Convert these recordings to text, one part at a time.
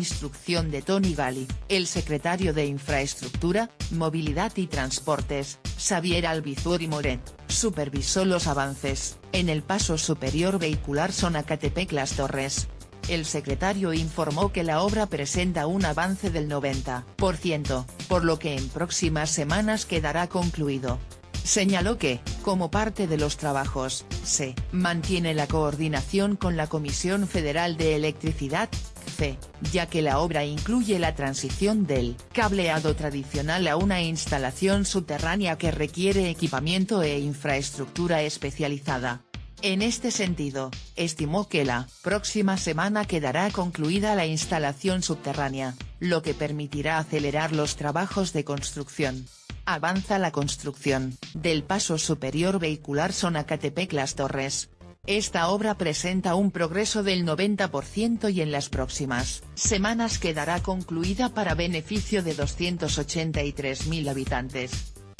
instrucción de Tony Gali, el secretario de Infraestructura, Movilidad y Transportes, Xavier Albizuori Moret, supervisó los avances en el Paso Superior Vehicular Xonacatepec-Las Torres. El secretario informó que la obra presenta un avance del 90%, por lo que en próximas semanas quedará concluido. Señaló que, como parte de los trabajos, se mantiene la coordinación con la Comisión Federal de Electricidad, CFE, ya que la obra incluye la transición del cableado tradicional a una instalación subterránea que requiere equipamiento e infraestructura especializada. En este sentido, estimó que la próxima semana quedará concluida la instalación subterránea, lo que permitirá acelerar los trabajos de construcción. Avanza la construcción del Paso Superior Vehicular Xonacatepec-Las Torres. Esta obra presenta un progreso del 90% y en las próximas semanas quedará concluida para beneficio de 283.000 habitantes.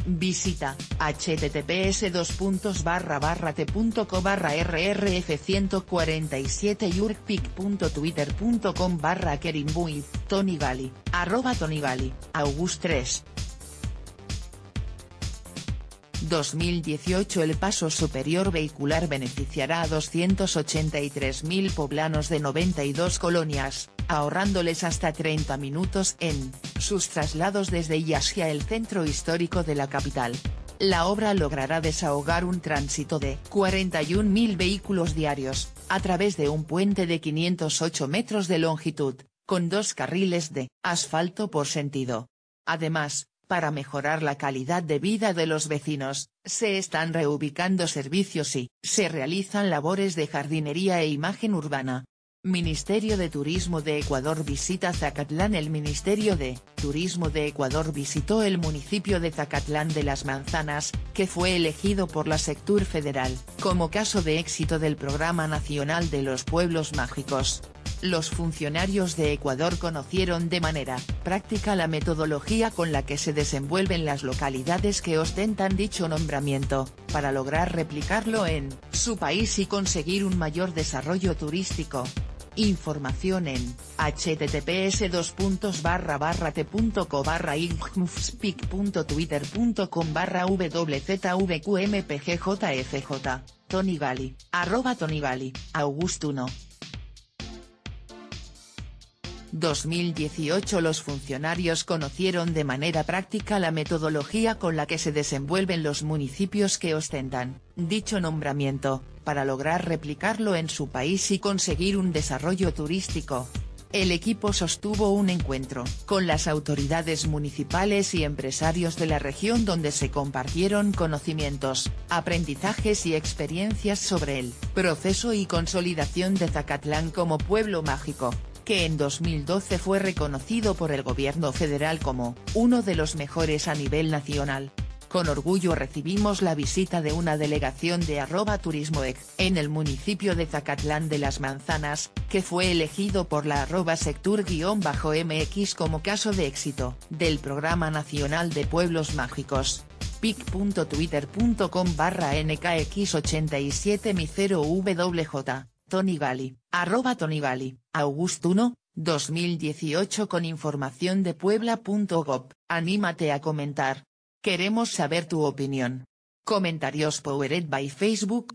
Visita https://t.co/rrf147yurkpic.twitter.com/kerimbuiz, Tony Gali, @Tony Gali, August 3. 2018. El Paso Superior Vehicular beneficiará a 283.000 poblanos de 92 colonias, ahorrándoles hasta 30 minutos en sus traslados desde y hacia el centro histórico de la capital. La obra logrará desahogar un tránsito de 41.000 vehículos diarios, a través de un puente de 508 metros de longitud, con 2 carriles de asfalto por sentido. Además, para mejorar la calidad de vida de los vecinos, se están reubicando servicios y se realizan labores de jardinería e imagen urbana. Ministerio de Turismo de Ecuador visita Zacatlán. El Ministerio de Turismo de Ecuador visitó el municipio de Zacatlán de las Manzanas, que fue elegido por la Sectur Federal como caso de éxito del Programa Nacional de los Pueblos Mágicos. Los funcionarios de Ecuador conocieron de manera práctica la metodología con la que se desenvuelven las localidades que ostentan dicho nombramiento, para lograr replicarlo en su país y conseguir un mayor desarrollo turístico. Información en https://t.co/igmfpic.twitter.com/wzvqmpgjfj, Tony Gali, @Tony Gali, August 1. 2018. Los funcionarios conocieron de manera práctica la metodología con la que se desenvuelven los municipios que ostentan dicho nombramiento, para lograr replicarlo en su país y conseguir un desarrollo turístico. El equipo sostuvo un encuentro con las autoridades municipales y empresarios de la región donde se compartieron conocimientos, aprendizajes y experiencias sobre el proceso y consolidación de Zacatlán como pueblo mágico, que en 2012 fue reconocido por el gobierno federal como uno de los mejores a nivel nacional. Con orgullo recibimos la visita de una delegación de @turismoec en el municipio de Zacatlán de las Manzanas, que fue elegido por la @sectur_mx como caso de éxito del Programa Nacional de Pueblos Mágicos. pic.twitter.com/nkx87miwj, Tony Gali, @Tony Gali, August 1, 2018. Con información de puebla.gov, anímate a comentar. Queremos saber tu opinión. Comentarios powered by Facebook.